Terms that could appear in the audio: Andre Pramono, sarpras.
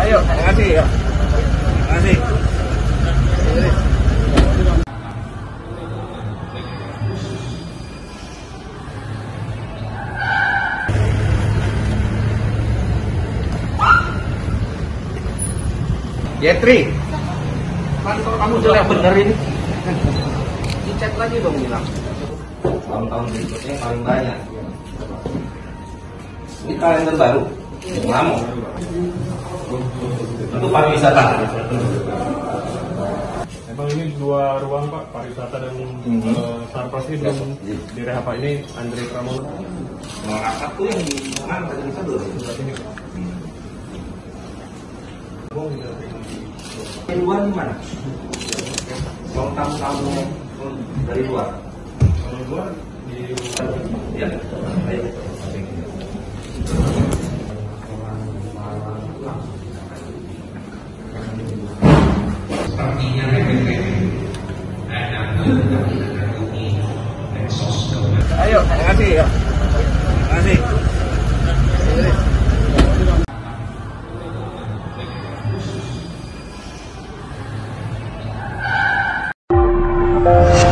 Ayo, makasih ya. Makasih. Yetri, kalau kamu jelek bener ini, dicek lagi dong bilang. Tahun-tahun berikutnya paling banyak. Ini kalender baru, kamu. Itu pariwisata. Emang ini dua ruang Pak, pariwisata dan sarpras ini belum direhab Pak. Ini Andre Pramono. Aku yang di mana bisa belum? Di luar di mana? Ruang tamu dari luar. Kalau luar di ya. Ayo. Sepertinya ayo, terima kasih ya. Terima kasih.